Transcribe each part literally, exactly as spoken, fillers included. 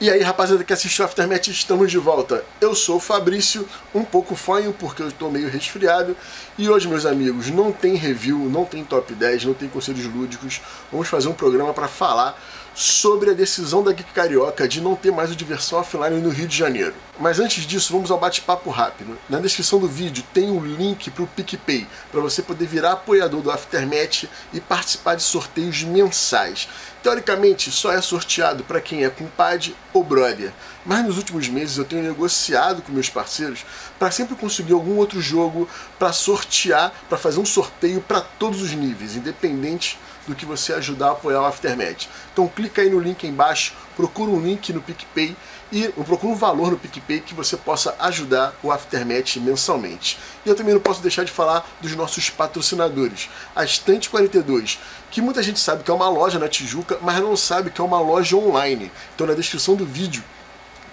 E aí, rapaziada que assistiu Aftermath, estamos de volta. Eu sou o Fabrício, um pouco fanho porque eu estou meio resfriado. E hoje, meus amigos, não tem review, não tem top dez, não tem conselhos lúdicos. Vamos fazer um programa para falar sobre a decisão da Geek Carioca de não ter mais o Diversão Offline no Rio de Janeiro. Mas antes disso, vamos ao bate-papo rápido. Na descrição do vídeo tem um link para o PicPay, para você poder virar apoiador do Aftermath e participar de sorteios mensais. Teoricamente, só é sorteado para quem é compadre ou brother, mas nos últimos meses eu tenho negociado com meus parceiros para sempre conseguir algum outro jogo para sortear, para fazer um sorteio para todos os níveis, independente do que você ajudar a apoiar o Aftermath. Então clica aí no link aí embaixo, procura um link no PicPay e procura um valor no PicPay que você possa ajudar o Aftermath mensalmente. E eu também não posso deixar de falar dos nossos patrocinadores. A Estante quarenta e dois, que muita gente sabe que é uma loja na Tijuca, mas não sabe que é uma loja online. Então na descrição do vídeo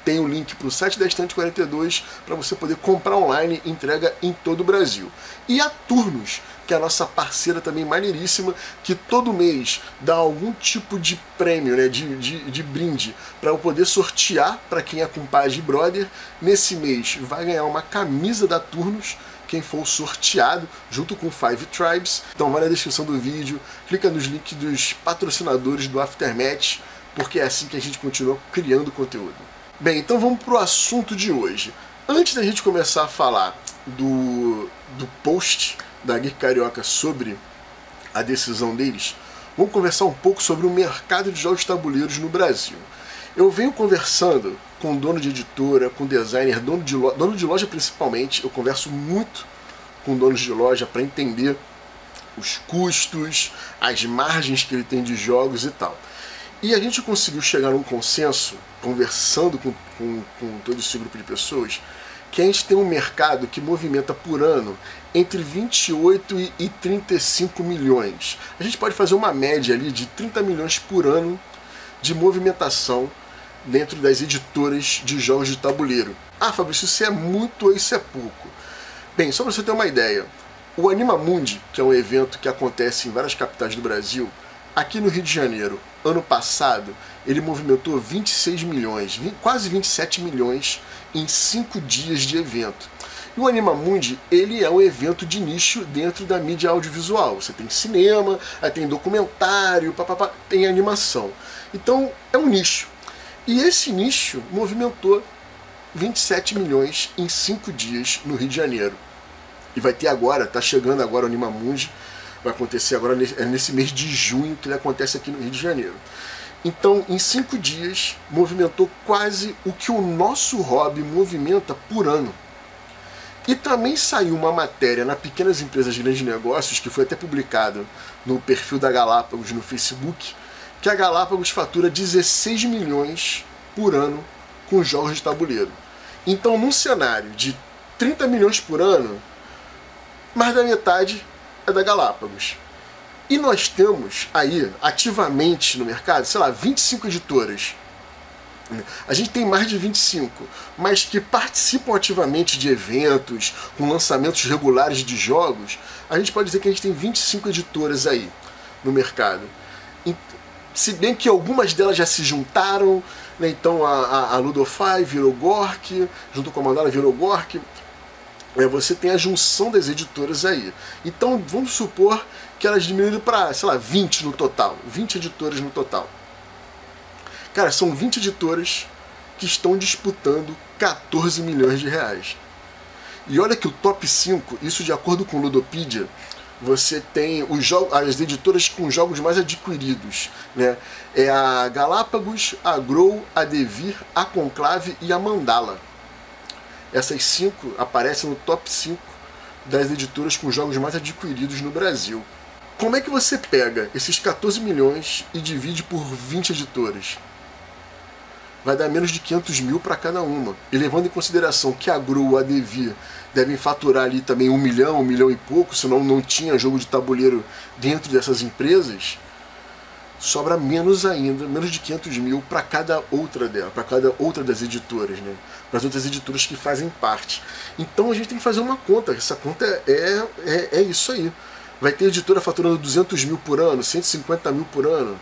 tem o link para o site da Estante quarenta e dois para você poder comprar online, entrega em todo o Brasil. E a Turnus, que é a nossa parceira também maneiríssima, que todo mês dá algum tipo de prêmio, né, de, de, de brinde, para eu poder sortear para quem é compadre e brother. Nesse mês vai ganhar uma camisa da Turnus, quem for sorteado, junto com Five Tribes. Então vai na descrição do vídeo, clica nos links dos patrocinadores do Aftermath, porque é assim que a gente continua criando conteúdo. Bem, então vamos para o assunto de hoje. Antes da gente começar a falar do, do post da Geek Carioca sobre a decisão deles, vamos conversar um pouco sobre o mercado de jogos tabuleiros no Brasil. Eu venho conversando com dono de editora, com designer, dono de, lo, dono de loja principalmente. Eu converso muito com donos de loja para entender os custos, as margens que ele tem de jogos e tal. E a gente conseguiu chegar num consenso, conversando com, com, com todo esse grupo de pessoas, que a gente tem um mercado que movimenta por ano entre vinte e oito e trinta e cinco milhões. A gente pode fazer uma média ali de trinta milhões por ano de movimentação dentro das editoras de jogos de tabuleiro. Ah, Fabrício, isso é muito ou isso é pouco? Bem, só para você ter uma ideia, o Anima Mundi, que é um evento que acontece em várias capitais do Brasil, aqui no Rio de Janeiro, ano passado, ele movimentou vinte e seis milhões, quase vinte e sete milhões em cinco dias de evento. E o Anima Mundi, ele é um evento de nicho dentro da mídia audiovisual. Você tem cinema, aí tem documentário, papapá, tem animação. Então, é um nicho. E esse nicho movimentou vinte e sete milhões em cinco dias no Rio de Janeiro. E vai ter agora, tá chegando agora o Anima Mundi, vai acontecer agora nesse mês de junho, que ele acontece aqui no Rio de Janeiro. Então, em cinco dias, movimentou quase o que o nosso hobby movimenta por ano. E também saiu uma matéria na Pequenas Empresas e Grandes Negócios, que foi até publicada no perfil da Galápagos no Facebook, que a Galápagos fatura dezesseis milhões por ano com jogos de tabuleiro. Então, num cenário de trinta milhões por ano, mais da metade é da Galápagos. E nós temos aí, ativamente no mercado, sei lá, vinte e cinco editoras. A gente tem mais de vinte e cinco, mas que participam ativamente de eventos, com lançamentos regulares de jogos. A gente pode dizer que a gente tem vinte e cinco editoras aí no mercado. Se bem que algumas delas já se juntaram, né? Então a, a, a Ludofy virou Gork, junto com a Mandala virou Gork. Você tem a junção das editoras aí. Então, vamos supor que elas diminuíram para, sei lá, vinte no total. vinte editoras no total. Cara, são vinte editoras que estão disputando quatorze milhões de reais. E olha que o top cinco, isso de acordo com o Ludopedia, você tem os jogos, as editoras com jogos mais adquiridos, né? É a Galápagos, a Grow, a Devir, a Conclave e a Mandala. Essas cinco aparecem no top cinco das editoras com jogos mais adquiridos no Brasil. Como é que você pega esses quatorze milhões e divide por vinte editoras? Vai dar menos de quinhentos mil para cada uma. E levando em consideração que a Grow, a Devir, devem faturar ali também um milhão, um milhão e pouco, senão não tinha jogo de tabuleiro dentro dessas empresas, sobra menos ainda, menos de quinhentos mil para cada outra dela, para cada outra das editoras, né? Para as outras editoras que fazem parte. Então a gente tem que fazer uma conta, essa conta é, é, é isso aí. Vai ter editora faturando duzentos mil por ano, cento e cinquenta mil por ano.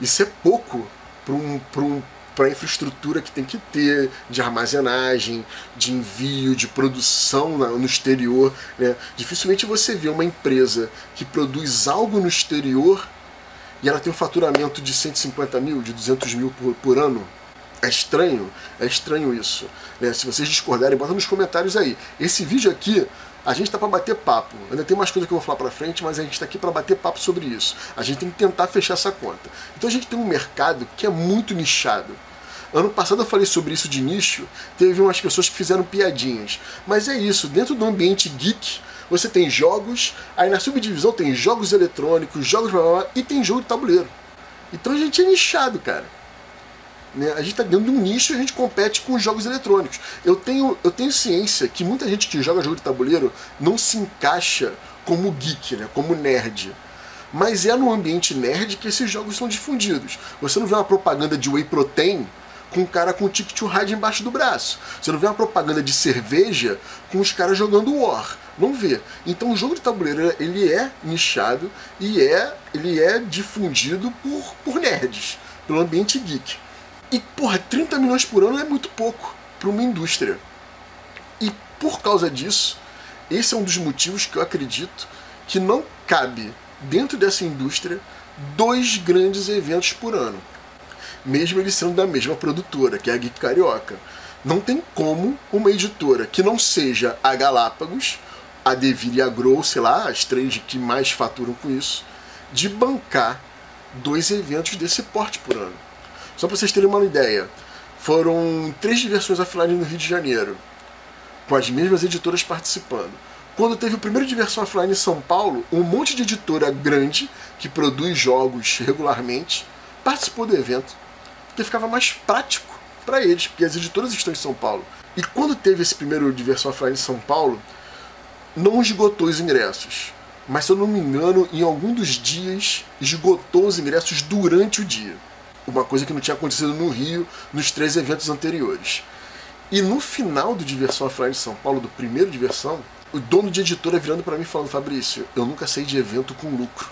Isso é pouco para um, para um, para a infraestrutura que tem que ter de armazenagem, de envio, de produção no exterior, né? Dificilmente você vê uma empresa que produz algo no exterior e ela tem um faturamento de cento e cinquenta mil, de duzentos mil por, por ano. É estranho, é estranho isso, né? Se vocês discordarem, bota nos comentários aí. Esse vídeo aqui, a gente tá para bater papo. Ainda tem mais coisa que eu vou falar para frente, mas a gente tá aqui para bater papo sobre isso. A gente tem que tentar fechar essa conta. Então a gente tem um mercado que é muito nichado. Ano passado eu falei sobre isso de nicho, teve umas pessoas que fizeram piadinhas. Mas é isso, dentro do ambiente geek, você tem jogos, aí na subdivisão tem jogos eletrônicos, jogos blá, blá, blá, e tem jogo de tabuleiro. Então a gente é nichado, cara. Né? A gente está dentro de um nicho e a gente compete com os jogos eletrônicos. Eu tenho, eu tenho ciência que muita gente que joga jogo de tabuleiro não se encaixa como geek, né? Como nerd. Mas é no ambiente nerd que esses jogos são difundidos. Você não vê uma propaganda de whey protein com um cara com o Ticket to Ride embaixo do braço. Você não vê uma propaganda de cerveja com os caras jogando War. Não vê. Então o jogo de tabuleiro, ele é nichado e é, ele é difundido por, por nerds, pelo ambiente geek. E, porra, trinta milhões por ano é muito pouco para uma indústria. E por causa disso, esse é um dos motivos que eu acredito que não cabe dentro dessa indústria dois grandes eventos por ano. Mesmo eles sendo da mesma produtora, que é a Geek Carioca. Não tem como uma editora que não seja a Galápagos, a Devir e a Grow, sei lá, as três que mais faturam com isso, de bancar dois eventos desse porte por ano. Só para vocês terem uma ideia, foram três Diversões Offline no Rio de Janeiro, com as mesmas editoras participando. Quando teve o primeiro Diversão Offline em São Paulo, um monte de editora grande, que produz jogos regularmente, participou do evento, porque ficava mais prático para eles, porque as editoras estão em São Paulo. E quando teve esse primeiro Diversão Offline em São Paulo, não esgotou os ingressos. Mas, se eu não me engano, em algum dos dias, esgotou os ingressos durante o dia. Uma coisa que não tinha acontecido no Rio nos três eventos anteriores. E no final do Diversão Offline de São Paulo, do primeiro Diversão, o dono de editora virando para mim e falando: Fabrício, eu nunca saí de evento com lucro.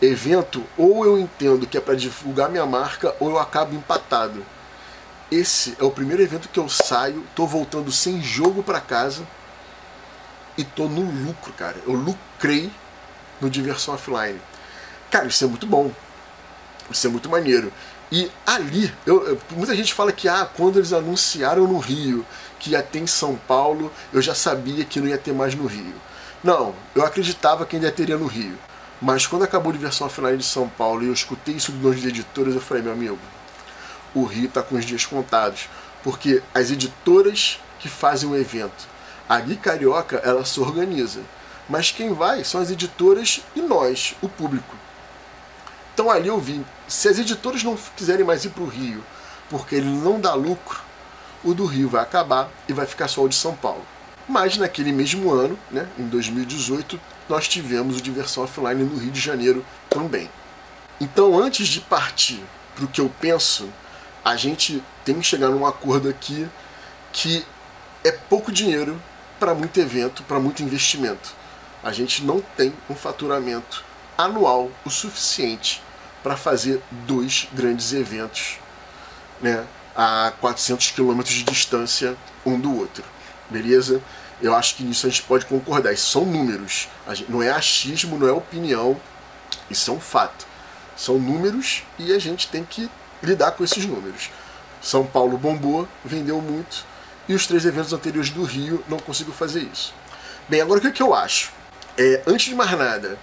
Evento, ou eu entendo que é para divulgar minha marca, ou eu acabo empatado. Esse é o primeiro evento que eu saio, tô voltando sem jogo para casa e tô no lucro, cara. Eu lucrei no Diversão Offline. Cara, isso é muito bom. Isso é muito maneiro. E ali, eu, eu, muita gente fala que ah, quando eles anunciaram no Rio que ia ter em São Paulo, eu já sabia que não ia ter mais no Rio. Não, eu acreditava que ainda teria no Rio. Mas quando acabou a Diversão Offline de São Paulo e eu escutei isso dos donos de editoras, eu falei: meu amigo, o Rio está com os dias contados. Porque as editoras que fazem o evento, a Geek Carioca, ela se organiza. Mas quem vai são as editoras e nós, o público. Então ali eu vi, se as editoras não quiserem mais ir para o Rio, porque ele não dá lucro, o do Rio vai acabar e vai ficar só o de São Paulo. Mas naquele mesmo ano, né, em dois mil e dezoito, nós tivemos o Diversão Offline no Rio de Janeiro também. Então, antes de partir para o que eu penso, a gente tem que chegar num acordo aqui que é pouco dinheiro para muito evento, para muito investimento. A gente não tem um faturamento anual o suficiente para fazer dois grandes eventos, né, a quatrocentos quilômetros de distância um do outro, beleza? Eu acho que nisso a gente pode concordar, isso são números, a gente, não é achismo, não é opinião, isso é um fato. São números e a gente tem que lidar com esses números. São Paulo bombou, vendeu muito, e os três eventos anteriores do Rio não conseguiu fazer isso. Bem, agora o que, é que eu acho? É, antes de mais nada,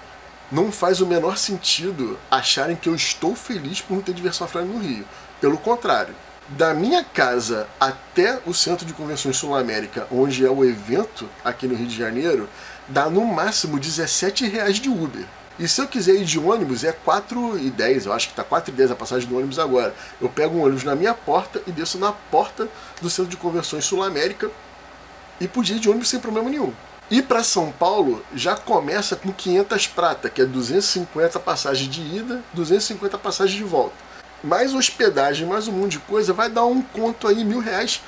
não faz o menor sentido acharem que eu estou feliz por não ter Diversão Offline no Rio. Pelo contrário, da minha casa até o Centro de Convenções Sul-América, onde é o evento aqui no Rio de Janeiro, dá no máximo dezessete reais de Uber. E se eu quiser ir de ônibus, é quatro e dez, eu acho que está quatro e dez a passagem do ônibus agora. Eu pego um ônibus na minha porta e desço na porta do Centro de Convenções Sul-América e podia ir de ônibus sem problema nenhum. E para São Paulo já começa com quinhentas prata, que é duzentos e cinquenta passagens de ida, duzentos e cinquenta passagens de volta. Mais hospedagem, mais um monte de coisa, vai dar um conto aí, mil reais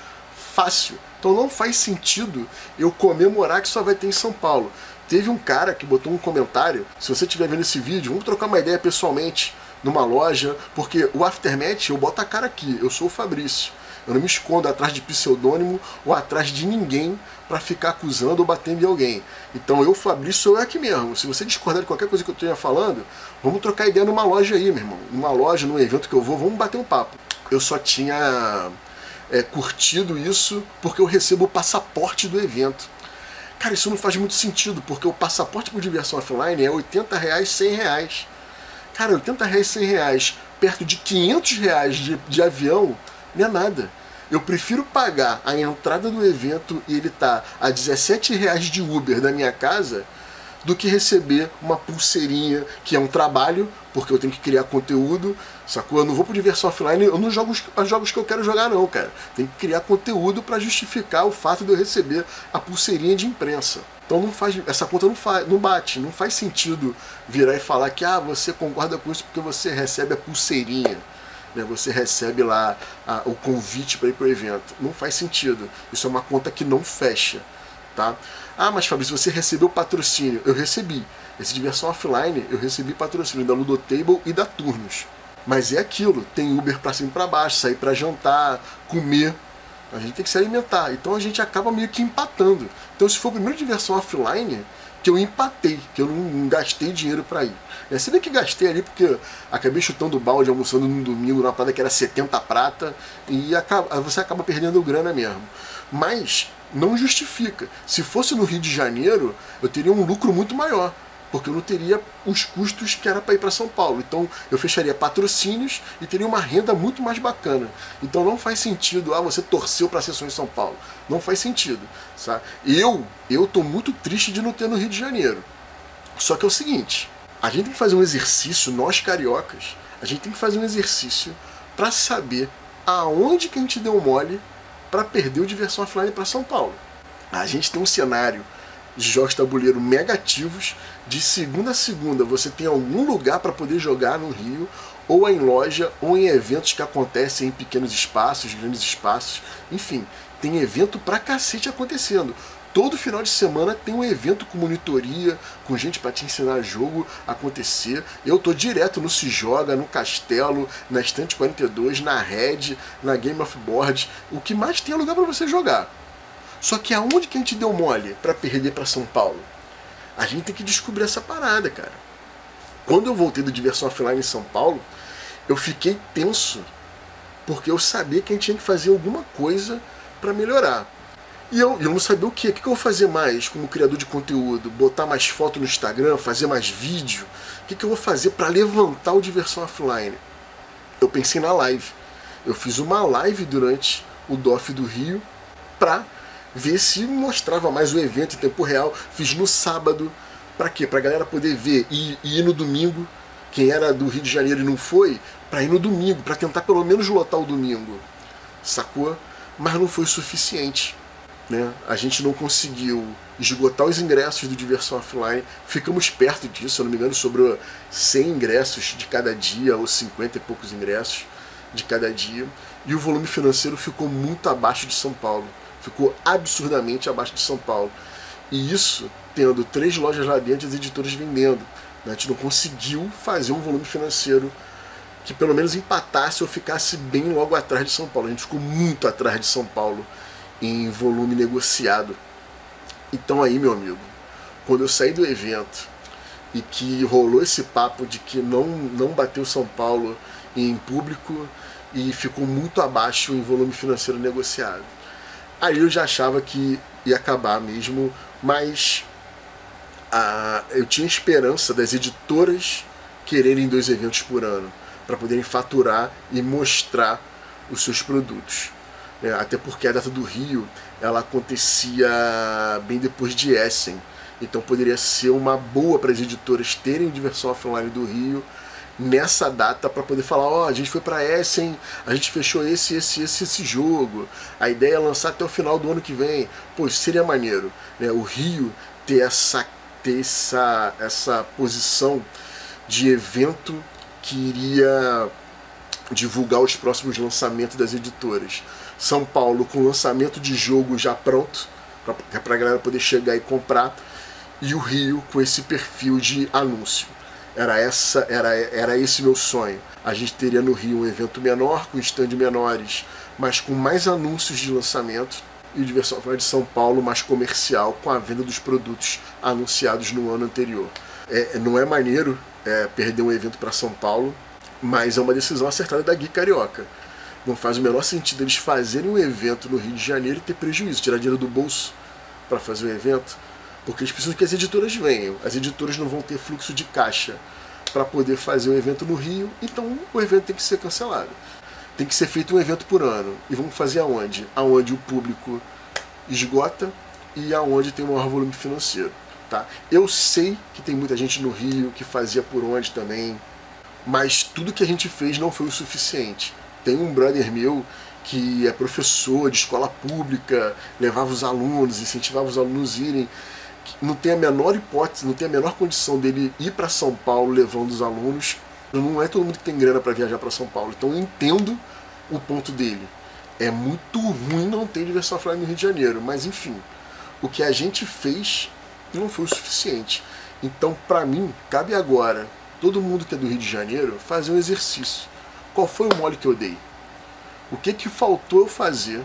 fácil. Então não faz sentido eu comemorar que só vai ter em São Paulo. Teve um cara que botou um comentário: se você estiver vendo esse vídeo, vamos trocar uma ideia pessoalmente. numa loja, porque o Aftermath, eu boto a cara aqui, eu sou o Fabrício. Eu não me escondo atrás de pseudônimo ou atrás de ninguém para ficar acusando ou batendo em alguém. Então eu, Fabrício, sou eu aqui mesmo. Se você discordar de qualquer coisa que eu esteja falando, vamos trocar ideia numa loja aí, meu irmão. Numa loja, num evento que eu vou, vamos bater um papo. Eu só tinha é, curtido isso porque eu recebo o passaporte do evento. Cara, isso não faz muito sentido, porque o passaporte por Diversão Offline é oitenta reais, cem reais. Cara, oitenta reais, cem reais, perto de quinhentos reais de, de avião, não é nada. Eu prefiro pagar a entrada do evento e ele tá a dezessete reais de Uber da minha casa do que receber uma pulseirinha, que é um trabalho, porque eu tenho que criar conteúdo, sacou? Eu não vou pro Diversão Offline, eu não jogo os, os jogos que eu quero jogar não, cara. Tem que criar conteúdo para justificar o fato de eu receber a pulseirinha de imprensa. Então não faz, essa conta não, faz, não bate, não faz sentido virar e falar que ah, você concorda com isso porque você recebe a pulseirinha. Você recebe lá a, o convite para ir para o evento. Não faz sentido. Isso é uma conta que não fecha. Tá? Ah, mas Fabrício, você recebeu patrocínio. Eu recebi. Esse Diversão Offline, eu recebi patrocínio da Ludo Table e da Turnus. Mas é aquilo. Tem Uber para cima e para baixo, sair para jantar, comer. A gente tem que se alimentar. Então a gente acaba meio que empatando. Então se for o primeiro Diversão Offline que eu empatei, que eu não gastei dinheiro pra ir. É, se bem que gastei ali porque acabei chutando balde, almoçando num domingo, numa parada que era setenta prata, e acaba, você acaba perdendo grana mesmo. Mas não justifica. Se fosse no Rio de Janeiro, eu teria um lucro muito maior, porque eu não teria os custos que era para ir para São Paulo. Então eu fecharia patrocínios e teria uma renda muito mais bacana. Então não faz sentido, ah, você torceu para sessões em São Paulo. Não faz sentido, sabe? Eu, eu tô muito triste de não ter no Rio de Janeiro. Só que é o seguinte, a gente tem que fazer um exercício, nós cariocas, a gente tem que fazer um exercício para saber aonde que a gente deu mole para perder o Diversão Offline para São Paulo. A gente tem um cenário de jogos tabuleiro mega ativos, de segunda a segunda você tem algum lugar para poder jogar no Rio, ou em loja, ou em eventos que acontecem em pequenos espaços, grandes espaços, enfim, tem evento pra cacete acontecendo. Todo final de semana tem um evento com monitoria, com gente para te ensinar jogo a acontecer. Eu tô direto no Se Joga, no Castelo, na Estante quarenta e dois, na Red, na Game of Boards. O que mais tem é lugar para você jogar. Só que aonde que a gente deu mole para perder para São Paulo? A gente tem que descobrir essa parada, cara. Quando eu voltei do Diversão Offline em São Paulo, eu fiquei tenso, porque eu sabia que a gente tinha que fazer alguma coisa para melhorar. E eu, eu não sabia o que. O que eu vou fazer mais como criador de conteúdo? Botar mais foto no Instagram? Fazer mais vídeo? O que eu vou fazer para levantar o Diversão Offline? Eu pensei na live. Eu fiz uma live durante o D O F do Rio para ver se mostrava mais o evento em tempo real. Fiz no sábado, pra quê? Pra galera poder ver e, e ir no domingo, quem era do Rio de Janeiro e não foi, pra ir no domingo, pra tentar pelo menos lotar o domingo, sacou? Mas não foi o suficiente, né? A gente não conseguiu esgotar os ingressos do Diversão Offline, ficamos perto disso, se eu não me engano sobrou cem ingressos de cada dia, ou cinquenta e poucos ingressos de cada dia, e o volume financeiro ficou muito abaixo de São Paulo. Ficou absurdamente abaixo de São Paulo. E isso tendo três lojas lá dentro e as editoras vendendo. A gente não conseguiu fazer um volume financeiro que pelo menos empatasse ou ficasse bem logo atrás de São Paulo. A gente ficou muito atrás de São Paulo em volume negociado. Então aí, meu amigo, quando eu saí do evento e que rolou esse papo de que não, não bateu São Paulo em público e ficou muito abaixo em volume financeiro negociado, aí eu já achava que ia acabar mesmo, mas a, eu tinha esperança das editoras quererem dois eventos por ano, para poderem faturar e mostrar os seus produtos. É, até porque a data do Rio, ela acontecia bem depois de Essen, então poderia ser uma boa para as editoras terem Diversão Offline do Rio nessa data para poder falar, ó, oh, a gente foi para Essen, a gente fechou esse, esse, esse, esse jogo, a ideia é lançar até o final do ano que vem. Pô, isso seria maneiro, né? O Rio ter essa, ter essa, essa posição de evento que iria divulgar os próximos lançamentos das editoras. São Paulo com lançamento de jogo já pronto, para a galera poder chegar e comprar, e o Rio com esse perfil de anúncio. Era, essa, era, era esse meu sonho. A gente teria no Rio um evento menor, com stand menores, mas com mais anúncios de lançamento, e o Diversão Offline de São Paulo mais comercial, com a venda dos produtos anunciados no ano anterior. É, não é maneiro é, perder um evento para São Paulo, mas é uma decisão acertada da Geek Carioca. Não faz o menor sentido eles fazerem um evento no Rio de Janeiro e ter prejuízo, tirar dinheiro do bolso para fazer o evento, porque eles precisam que as editoras venham. As editoras não vão ter fluxo de caixa para poder fazer um evento no Rio, então o evento tem que ser cancelado. Tem que ser feito um evento por ano. E vamos fazer aonde? Aonde o público esgota e aonde tem o maior volume financeiro. Tá? Eu sei que tem muita gente no Rio que fazia por onde também, mas tudo que a gente fez não foi o suficiente. Tem um brother meu que é professor de escola pública, levava os alunos, incentivava os alunos a irem. Não tem a menor hipótese, não tem a menor condição dele ir para São Paulo levando os alunos. Não é todo mundo que tem grana para viajar para São Paulo, então eu entendo o ponto dele. É muito ruim não ter Diversão Offline no Rio de Janeiro, mas enfim, o que a gente fez não foi o suficiente. Então, para mim, cabe agora, todo mundo que é do Rio de Janeiro, fazer um exercício. Qual foi o mole que eu dei? O que que faltou eu fazer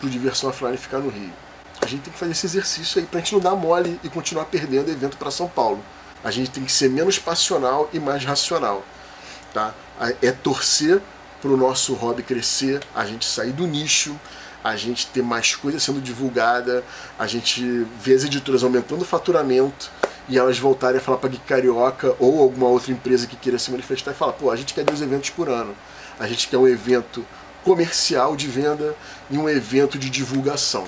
para o Diversão Offline ficar no Rio? A gente tem que fazer esse exercício aí para a gente não dar mole e continuar perdendo evento para São Paulo. A gente tem que ser menos passional e mais racional, tá? É torcer para o nosso hobby crescer, a gente sair do nicho, a gente ter mais coisa sendo divulgada, a gente ver as editoras aumentando o faturamento e elas voltarem a falar para a Geek Carioca ou alguma outra empresa que queira se manifestar e falar, pô, a gente quer dois eventos por ano, a gente quer um evento comercial de venda e um evento de divulgação.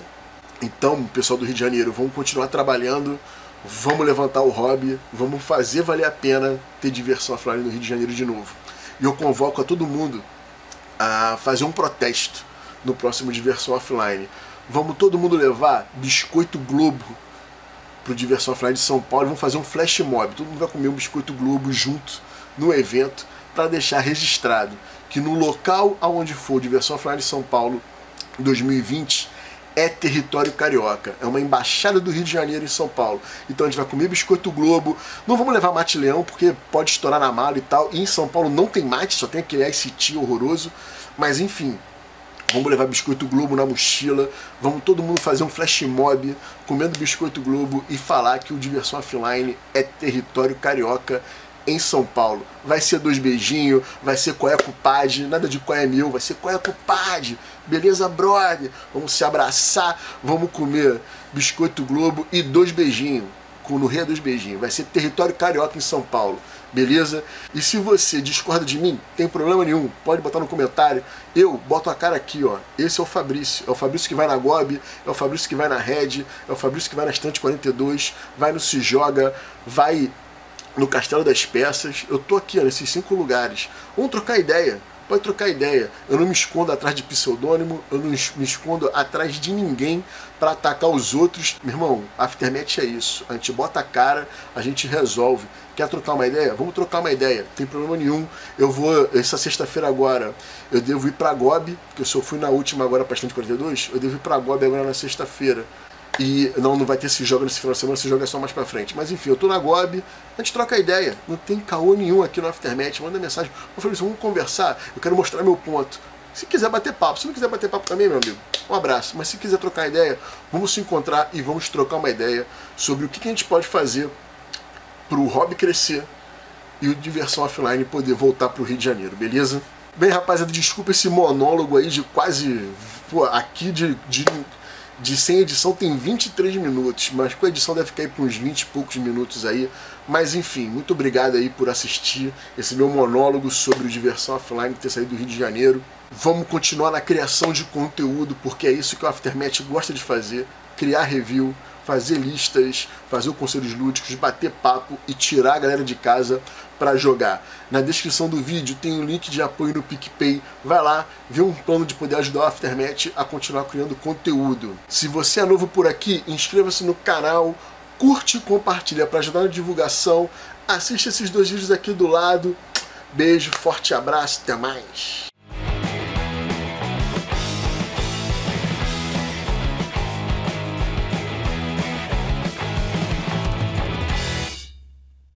Então, pessoal do Rio de Janeiro, vamos continuar trabalhando, vamos levantar o hobby, vamos fazer valer a pena ter Diversão Offline no Rio de Janeiro de novo. E eu convoco a todo mundo a fazer um protesto no próximo Diversão Offline. Vamos todo mundo levar Biscoito Globo pro Diversão Offline de São Paulo e vamos fazer um flash mob. Todo mundo vai comer um Biscoito Globo junto no evento para deixar registrado que no local aonde for Diversão Offline de São Paulo dois mil e vinte... é território carioca, é uma embaixada do Rio de Janeiro em São Paulo. Então a gente vai comer Biscoito Globo, não vamos levar Mate Leão, porque pode estourar na mala e tal, e em São Paulo não tem mate, só tem aquele I C T horroroso, mas enfim, vamos levar Biscoito Globo na mochila, vamos todo mundo fazer um flash mob comendo Biscoito Globo e falar que o Diversão Offline é território carioca em São Paulo. Vai ser dois beijinhos, vai ser qual é cupade, nada de qual é meu, vai ser qual é cupade, beleza, brother? Vamos se abraçar, vamos comer Biscoito Globo e dois beijinhos, com no rei dois beijinhos, vai ser território carioca em São Paulo, beleza? E se você discorda de mim, tem problema nenhum, pode botar no comentário, eu boto a cara aqui, ó, esse é o Fabrício, é o Fabrício que vai na Gob, é o Fabrício que vai na Red, é o Fabrício que vai na Estante quarenta e dois, vai no Se Joga, vai no Castelo das Peças, eu tô aqui, ó, nesses cinco lugares. Vamos trocar ideia, pode trocar ideia. Eu não me escondo atrás de pseudônimo, eu não me escondo atrás de ninguém para atacar os outros. Meu irmão, Aftermath é isso, a gente bota a cara, a gente resolve. Quer trocar uma ideia? Vamos trocar uma ideia, não tem problema nenhum. Eu vou, essa sexta-feira agora, eu devo ir pra Gob, porque eu só fui na última agora pra Estante quarenta e dois, eu devo ir pra Gob agora na sexta-feira. E não, não vai ter Se Joga nesse final de semana, Se Joga é só mais pra frente. Mas enfim, eu tô na Gob, a gente troca ideia. Não tem caô nenhum aqui no Aftermath, manda mensagem. Eu falei, vamos conversar, eu quero mostrar meu ponto. Se quiser bater papo, se não quiser bater papo também, meu amigo, um abraço. Mas se quiser trocar ideia, vamos se encontrar e vamos trocar uma ideia sobre o que, que a gente pode fazer pro hobby crescer e o Diversão Offline poder voltar pro Rio de Janeiro, beleza? Bem, rapaziada, desculpa esse monólogo aí de quase... Pô, aqui de... de De sem edição tem vinte e três minutos, mas com a edição deve cair para uns vinte e poucos minutos aí. Mas enfim, muito obrigado aí por assistir esse meu monólogo sobre o Diversão Offline ter saído do Rio de Janeiro. Vamos continuar na criação de conteúdo, porque é isso que o Aftermath gosta de fazer. Criar review, fazer listas, fazer conselhos lúdicos, bater papo e tirar a galera de casa para jogar. Na descrição do vídeo tem um link de apoio no PicPay, vai lá, vê um plano de poder ajudar o Aftermath a continuar criando conteúdo. Se você é novo por aqui, inscreva-se no canal, curte e compartilha para ajudar na divulgação, assista esses dois vídeos aqui do lado, beijo, forte abraço, até mais!